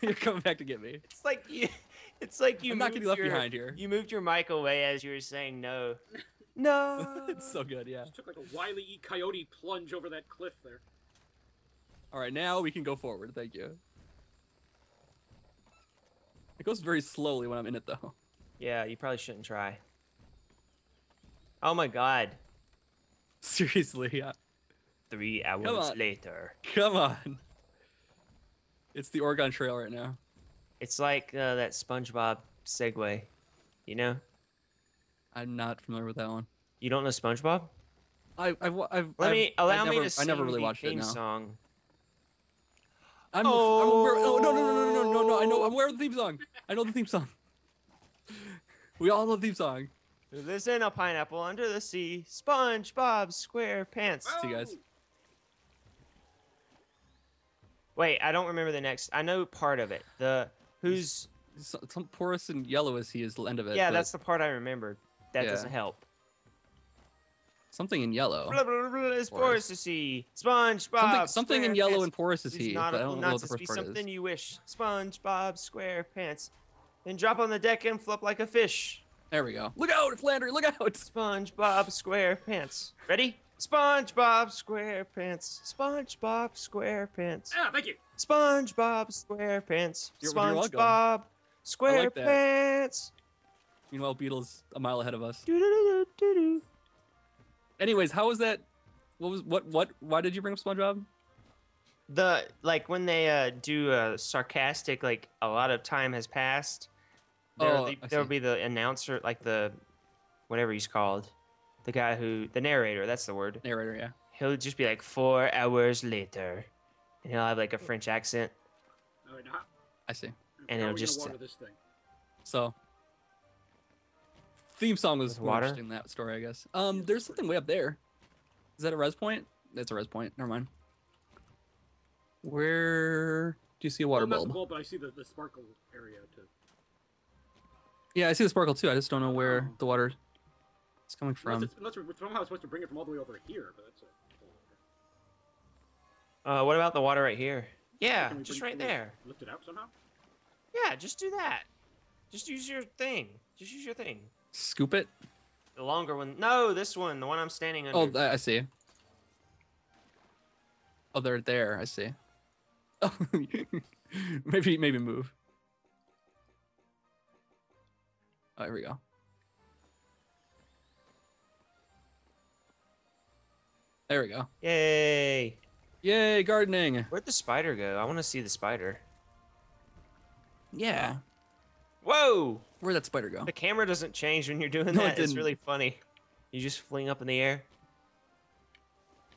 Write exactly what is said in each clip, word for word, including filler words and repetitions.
You're coming back to get me. It's like you. It's like you. I'm not getting left your, behind here. You moved your mic away as you were saying no. No. It's so good, yeah. Just took like a Wile E. Coyote plunge over that cliff there. All right, now we can go forward. Thank you. It goes very slowly when I'm in it, though. Yeah, you probably shouldn't try. Oh my god. Seriously, yeah. Three hours Come on. later. Come on. It's the Oregon Trail right now. It's like uh, that SpongeBob segue, you know? I'm not familiar with that one. You don't know SpongeBob? I, I've, I've, Let I've, me, allow I've me never, to sing I never really the watched theme it now. song. I'm, oh. I'm aware, oh, no, no, no, no, no, no, no, I know, I'm aware of the theme song. I know the theme song. We all know the theme song. This in a pineapple under the sea, SpongeBob SquarePants. Oh. See you guys. Wait, I don't remember the next. I know part of it. The who's some, some porous and yellow as he is the end of it. Yeah, that's the part I remembered. That yeah. doesn't help. Something in yellow. Blah, blah, blah, it's porous to see. SpongeBob. Something, something in yellow and porous to see. Not, but I don't not know what the first part is. Something you wish. SpongeBob SquarePants. Then drop on the deck and flop like a fish. There we go. Look out, Flandry, look out. SpongeBob SquarePants. Ready? SpongeBob SquarePants. SpongeBob SquarePants. Ah, thank you. SpongeBob SquarePants. SpongeBob SquarePants. Like meanwhile, Beetle's a mile ahead of us. Doo -doo -doo -doo -doo. Anyways, how was that? What was what what? Why did you bring up SpongeBob? The like when they uh, do a sarcastic like a lot of time has passed. There'll, oh, there'll be the announcer, like the whatever he's called. The guy who, the narrator, that's the word. Narrator, yeah. He'll just be like, four hours later. And he'll have like a French accent. No, we're not. I see. And it'll just... Water this thing? So, theme song was water? interesting, that story, I guess. Um, There's something way up there. Is that a res point? That's a res point. Never mind. Where do you see a water well, bulb? Not the bulb, but I see the, the sparkle area, too. Yeah, I see the sparkle, too. I just don't know where um, the water... It's coming from. Unless, it's, unless we're somehow supposed to bring it from all the way over here, but that's a... Uh, what about the water right here? Yeah, just bring, right there. Lift it out somehow? Yeah, just do that. Just use your thing. Just use your thing. Scoop it? The longer one. No, this one. The one I'm standing under. Oh, I see. Oh, they're there. I see. Oh, maybe, maybe move. Oh, here we go. There we go. Yay. Yay, gardening. Where'd the spider go? I want to see the spider. Yeah. Whoa. Where'd that spider go? The camera doesn't change when you're doing no, that. It it's really funny. You just fling up in the air.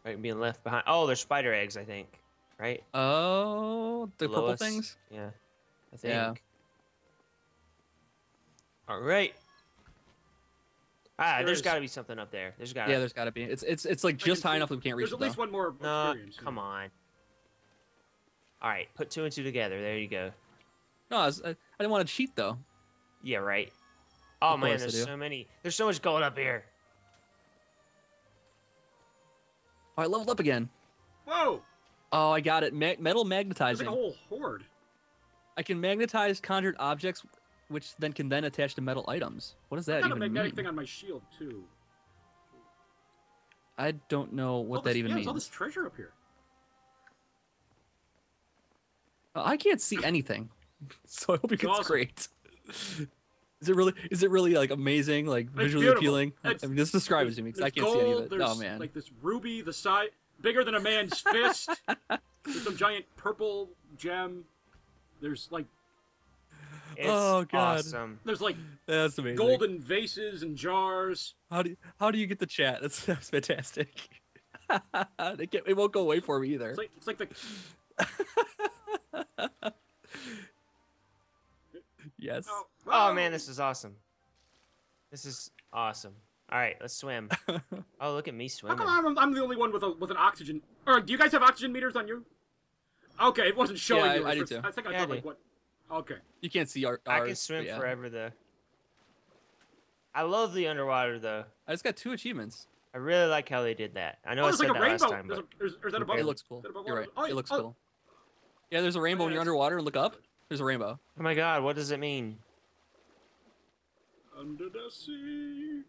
Right, being left behind. Oh, there's spider eggs, I think. Right? Oh, the Below purple us. things? Yeah. I think. Yeah. All right. Ah, there there's got to be something up there. There's got. Yeah, there's got to be. It's it's it's like just high enough that we can't reach it. There's at least one more. No, come on. All right, put two and two together. There you go. No, I, was, I, I didn't want to cheat though. Yeah, right. Oh man, there's so many. There's so much gold up here. Oh, I leveled up again. Whoa. Oh, I got it. Ma metal magnetizing. There's like a whole horde. I can magnetize conjured objects, which then can then attach to metal items. What does that even mean? I got a magnetic thing on my shield too. I don't know what that even means. There's all this treasure up here. Uh, I can't see anything, so I hope it gets great. Is it really? Is it really like amazing? Like visually appealing? I mean, this describes it to me because I can't see any of it. Oh man! Like this ruby, the size bigger than a man's fist. There's some giant purple gem. There's like. It's oh god! Awesome. There's like that's amazing. Golden vases and jars. How do you, how do you get the chat? That's, that's fantastic. they can't, it won't go away for me either. It's like, it's like the. yes. Oh, oh man, this is awesome. This is awesome. All right, let's swim. oh, look at me swimming. How come I'm, I'm the only one with a with an oxygen? Or do you guys have oxygen meters on you? Okay, it wasn't showing. Yeah, you I, I do too. I think I yeah, thought like what. Okay. You can't see our. our I can swim yeah. forever though. I love the underwater though. I just got two achievements. I really like how they did that. I know oh, I said like that rainbow. last time, but there's a, there's, is that above? It looks cool. You're right. Oh, it looks oh. cool. Yeah, there's a rainbow oh, yeah, when you're underwater and look up. There's a rainbow. Oh my god, what does it mean? Under the sea.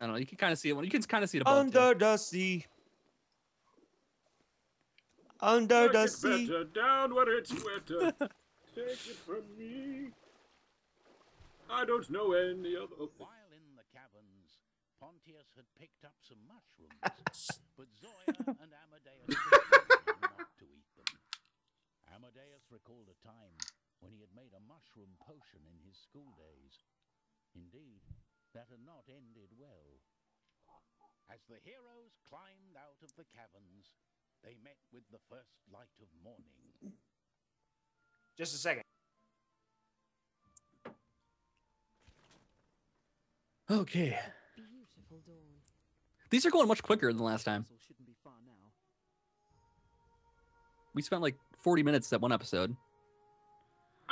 I don't know. You can kind of see it. You can kind of see it above. Under the sea. Under the sea. Down where it's wetter. Take it from me. I don't know any other. While in the caverns, Pontius had picked up some mushrooms, but Zoya and Amadeus were not to eat them. Amadeus recalled a time when he had made a mushroom potion in his school days. Indeed, that had not ended well. As the heroes climbed out of the caverns, they met with the first light of morning. Just a second. Okay. Beautiful dawn. These are going much quicker than last time. We spent like forty minutes that one episode.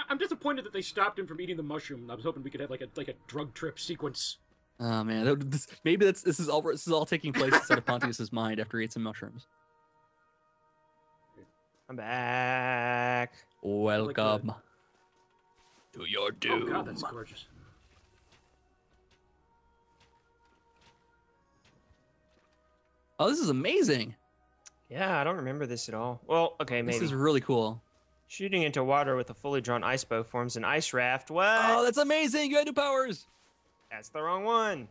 I'm disappointed that they stopped him from eating the mushroom. I was hoping we could have like a like a drug trip sequence. Oh man, that, this, maybe that's this is all this is all taking place inside of Pontius's mind after he ate some mushrooms. I'm back. Welcome like the... to your doom. Oh god, that's gorgeous. Oh, this is amazing. Yeah, I don't remember this at all. Well, okay, maybe. This is really cool. Shooting into water with a fully drawn ice bow forms an ice raft. What? Oh, that's amazing. You had new powers. That's the wrong one.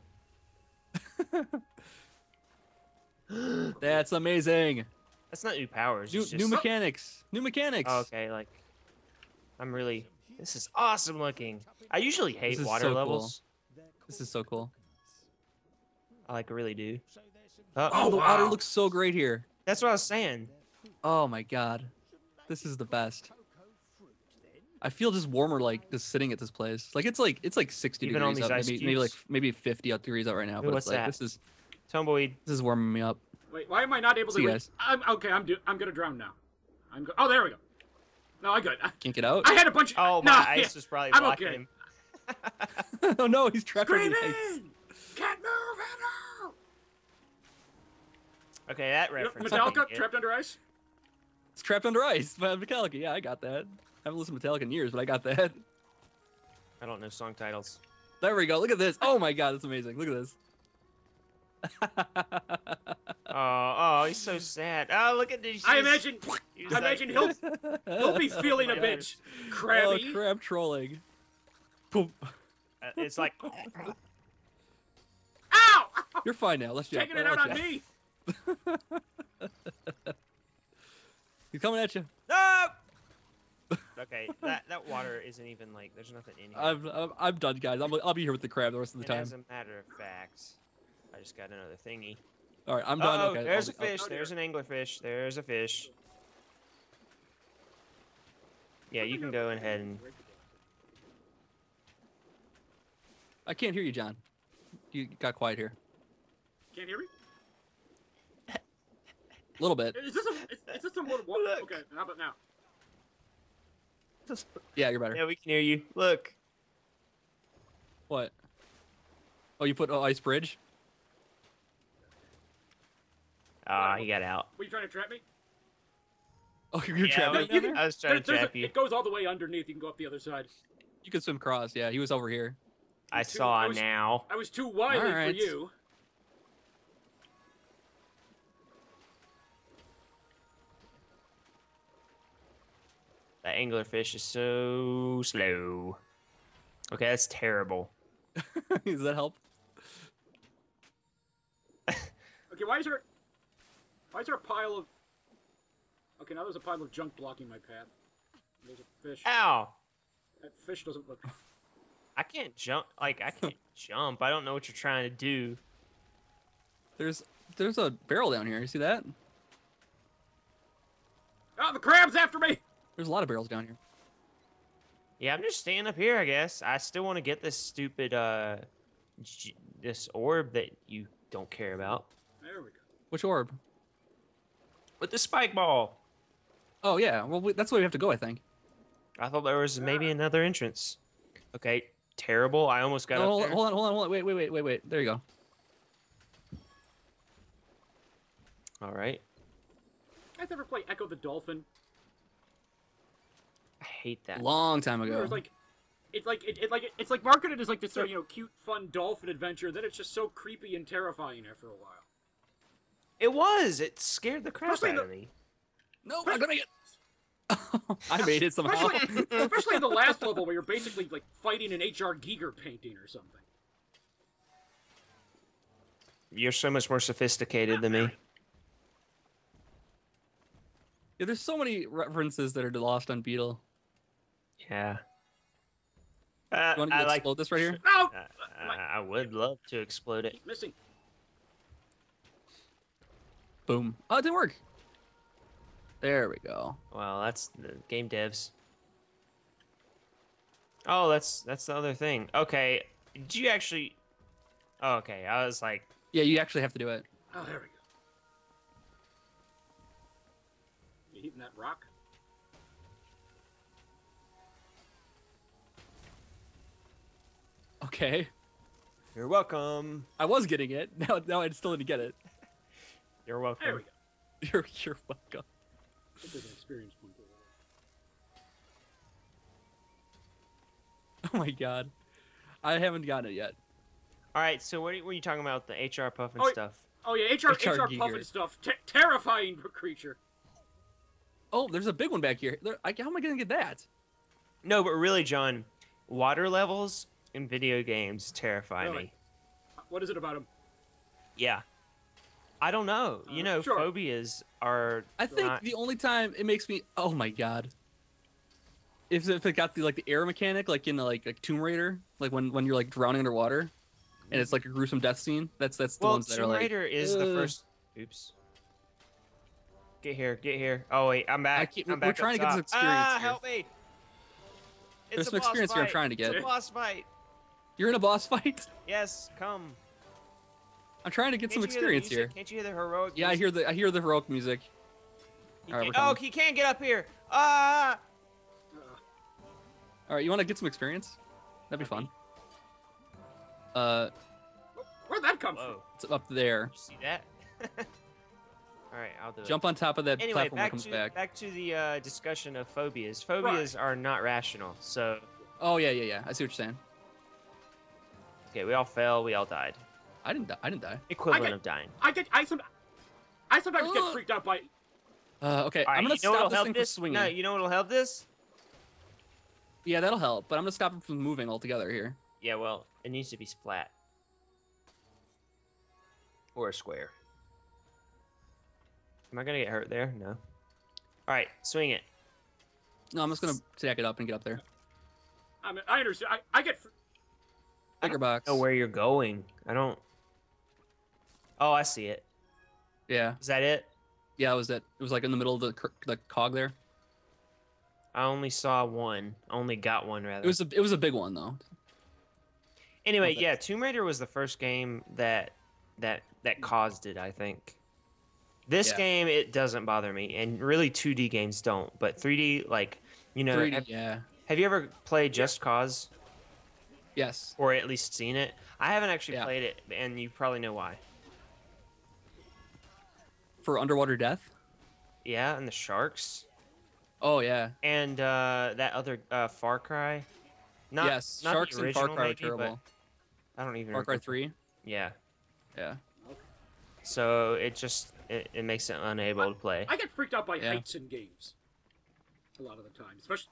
That's amazing. That's not new powers. New, just... new mechanics. New mechanics. Oh, okay, like, I'm really... This is awesome looking. I usually hate water so levels. Cool. This is so cool. I like really do. Uh, oh, the wow. water looks so great here. That's what I was saying. Oh my god. This is the best. I feel just warmer, like just sitting at this place. Like it's like it's like sixty Even degrees out, maybe, maybe like maybe fifty out degrees out right now. Ooh, but what's it's like that? This is tumbleweed. This is warming me up. Wait, why am I not able to? See guys. I'm okay. I'm do I'm gonna drown now. I'm go oh there we go. No, I got. Can't get out. I had a bunch. Of, oh my, nah, ice yeah, was probably I'm blocking okay. him. Oh no, he's trapped in the ice. Can't move at all. Okay, that reference. You know, Metallica trapped it. under ice. It's Trapped Under Ice by Metallica. Yeah, I got that. I haven't listened to Metallica in years, but I got that. I don't know song titles. There we go. Look at this. Oh my god, that's amazing. Look at this. oh, oh, he's so sad. Oh, look at this. I imagine. I imagine he'll he'll be feeling oh a bit crabby. Oh, crab trolling. Poop. Uh, it's like. Ow! You're fine now. Let's check it out on me. He's coming at you. No. Okay, that that water isn't even like there's nothing in here. I'm I'm, I'm done, guys. I'm I'll be here with the crab the rest of the and time. As a matter of fact, I just got another thingy. All right, I'm done. Uh oh, okay, there's I'll, a fish. I'll, I'll, there's an anglerfish. There's a fish. Yeah, you can go ahead and. I can't hear you, John. You got quiet here. Can't hear me. A little bit. Is this a, is this a water? Okay, how about now? Just, yeah, you're better. Yeah, we can hear you. Look. What? Oh, you put oh, ice bridge? Ah, uh, he got out. Were you trying to trap me? Oh, you're yeah, trapping me? You I was trying there, to trap a, you. It goes all the way underneath. You can go up the other side. You can swim across. Yeah, he was over here. I, I saw too, I was, now. I was too wily right. for you. That anglerfish is so slow. Okay, that's terrible. Does that help? Okay, why is there why is there a pile of Okay, now there's a pile of junk blocking my path. There's a fish. Ow! That fish doesn't look I can't jump like I can't jump. I don't know what you're trying to do. There's there's a barrel down here, you see that? Oh, the crab's after me! There's a lot of barrels down here. Yeah, I'm just staying up here, I guess. I still want to get this stupid, uh, g this orb that you don't care about. There we go. Which orb? With the spike ball. Oh, yeah. Well, we, that's where we have to go, I think. I thought there was maybe ah. another entrance. Okay, terrible. I almost got no, up hold, there. Hold on, hold on, hold on. Wait, wait, wait, wait, wait. There you go. All right. You guys ever play Echo the Dolphin? I hate that. Long time ago. It was like, it's like it, it like it, it's like marketed as like this sort of, you know, cute, fun dolphin adventure. Then it's just so creepy and terrifying after a while. It was. It scared the crap especially out the... of me. No, I'm gonna get. I made it somehow. Especially, especially the last level where you're basically like fighting an H R Giger painting or something. You're so much more sophisticated than me. Yeah, there's so many references that are lost on Beetle. Yeah. Uh, you want to I explode like... this right here? No! Uh, uh, I would love to explode it. Keep missing. Boom. Oh, it didn't work. There we go. Well, that's the game devs. Oh, that's that's the other thing. Okay. Did you actually... Oh, okay. I was like... Yeah, you actually have to do it. Oh, there we go. You hitting that rock? Okay. You're welcome. I was getting it. Now, now I still didn't get it. You're welcome. There we go. You're, you're welcome. Experience oh my god. I haven't gotten it yet. Alright, so what were you talking about? The H R Puffin oh, stuff. Oh yeah, H R, H R, H R Puffin stuff. T terrifying creature. Oh, there's a big one back here. There, I, how am I going to get that? No, but really, John, water levels in video games terrify really? me. What is it about them? Yeah. I don't know. Uh, you know, sure. phobias are I think not... the only time it makes me... Oh, my God. If, if it got the, like, the air mechanic, like in the, like, like Tomb Raider, like when, when you're, like, drowning underwater, and it's, like, a gruesome death scene, that's, that's the well, ones that Tomb are, like... Tomb Raider is uh... the first... Oops. Get here, get here. Oh, wait, I'm back. I keep, I'm we're back trying to get this experience Ah, here. help me. It's There's some experience fight. here I'm trying to get. It's a boss fight. You're in a boss fight? Yes, come. I'm trying to get can't some experience here. Can't you hear the heroic music? Yeah, I hear the, I hear the heroic music. He right, oh, he can't get up here. Ah! All right, you want to get some experience? That'd be fun. Uh, Where'd that come Whoa. from? It's up there. You see that? All right, I'll do it. Jump on top of that anyway, platform back comes to, back. Back to the uh, discussion of phobias. Phobias right. are not rational, so... Oh, yeah, yeah, yeah. I see what you're saying. Okay, we all fell. We all died. I didn't die. I didn't die. Equivalent I get, of dying. I, get, I, some, I sometimes Ugh. get freaked out by... Uh, okay, right, I'm going to stop this thing this? from swinging. No, you know what'll help this? Yeah, that'll help, but I'm going to stop it from moving altogether here. Yeah, well, it needs to be flat. Or a square. Am I gonna get hurt there? No. All right, swing it. No, I'm just gonna stack it up and get up there. I mean, I understand. I, I get. I don't box. know where you're going. I don't. Oh, I see it. Yeah. Is that it? Yeah, that was it. It was like in the middle of the the cog there. I only saw one. I only got one rather. It was a it was a big one though. Anyway, yeah, Tomb Raider was the first game that that that caused it, I think. This yeah. game, it doesn't bother me, and really two D games don't, but three D, like, you know, three D, have, yeah. have you ever played Just Cause? Yes. Or at least seen it? I haven't actually yeah. played it, and you probably know why. For underwater death? Yeah, and the sharks. Oh, yeah. And uh, that other uh, Far Cry. Not, yes, not sharks the original, and Far Cry maybe, are terrible. I don't even Far remember. Far Cry three? Yeah. Yeah. So it just... It, it makes it unable I, to play. I get freaked out by yeah. heights in games. A lot of the time, especially.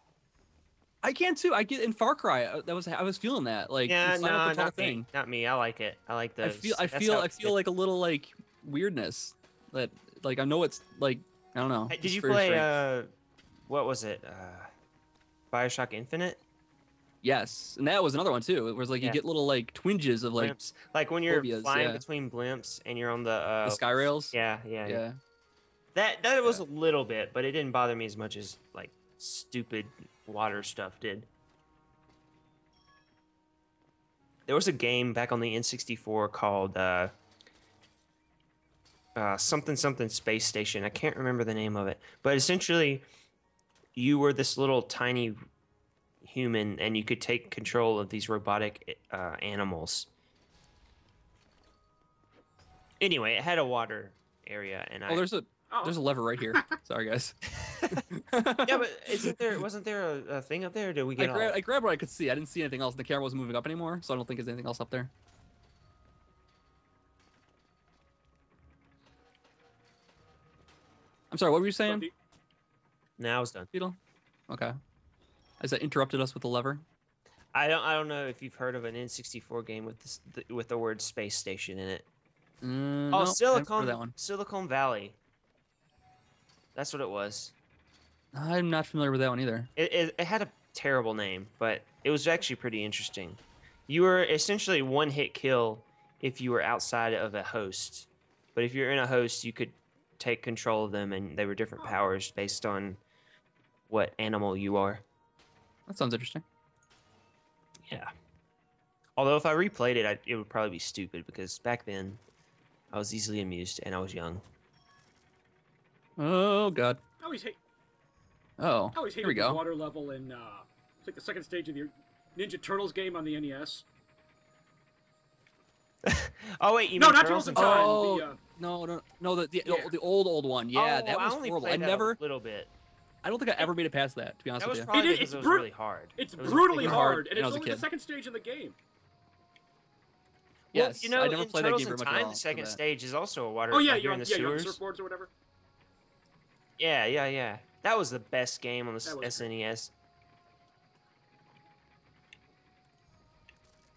I can too. I get in Far Cry. I, that was I was feeling that like. Yeah, no, not me. Thing. Not me. I like it. I like those. I feel. I That's feel. I feel good. like a little like weirdness. That like I know it's like I don't know. Hey, did you play? Strange. Uh, what was it? Uh, Bioshock Infinite. Yes, and that was another one too. It was like you yeah. get little like twinges of like, blimps. like when you're phobias, flying yeah. between blimps and you're on the, uh, the sky rails. Yeah, yeah, yeah. yeah. That that yeah. was a little bit, but it didn't bother me as much as like stupid water stuff did. There was a game back on the N sixty-four called uh, uh, something something space station. I can't remember the name of it, but essentially, you were this little tiny human, and you could take control of these robotic uh, animals. Anyway, it had a water area, and oh, I... Oh, there's a Oh. There's a lever right here. Sorry, guys. Yeah, but isn't there? Wasn't there a, a thing up there? Or did we get? I, grab, I grabbed what I could see. I didn't see anything else. The camera wasn't moving up anymore, so I don't think there's anything else up there. I'm sorry. What were you saying? Now it's done. Beetle. Okay. Has that interrupted us with the lever? I don't. I don't know if you've heard of an N sixty-four game with this, the, with the word space station in it. Mm, oh, no, Silicon that one. Silicon Valley. That's what it was. I'm not familiar with that one either. It, it, it had a terrible name, but it was actually pretty interesting. You were essentially one hit kill if you were outside of a host, but if you're in a host, you could take control of them, and they were different powers based on what animal you are. That sounds interesting. Yeah. Although if I replayed it, I, it would probably be stupid because back then I was easily amused and I was young. Oh God. I always hate. Oh. I always hated the water level in uh, it's like the second stage of the Ninja Turtles game on the N E S. Oh wait, you no, mean not Turtles in Time. Oh, the, uh... no, no, no, the the, yeah. the old old one. Yeah, oh, that was I only horrible. I never a little bit. I don't think I ever made it past that. To be honest that was with you, it, it's it was really hard. It's it brutally hard, hard, and it's only the second stage in the game. Well, yes, you know, I never in played Turtles that game very much at all. The second stage is also a water. Oh yeah, you're on the surfboards or whatever. Yeah, yeah, yeah. That was the best game on the S N E S.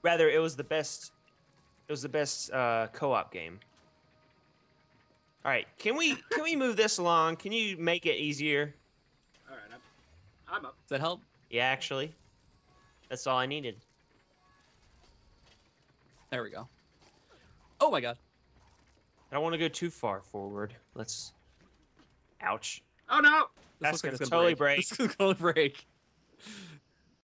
Rather, it was the best. It was the best uh, co-op game. All right, can we can we move this along? Can you make it easier? All right, I'm, I'm up. Does that help? Yeah, actually, that's all I needed. There we go. Oh my God! I don't want to go too far forward. Let's. Ouch. Oh no! That's gonna totally break. break. This is gonna break.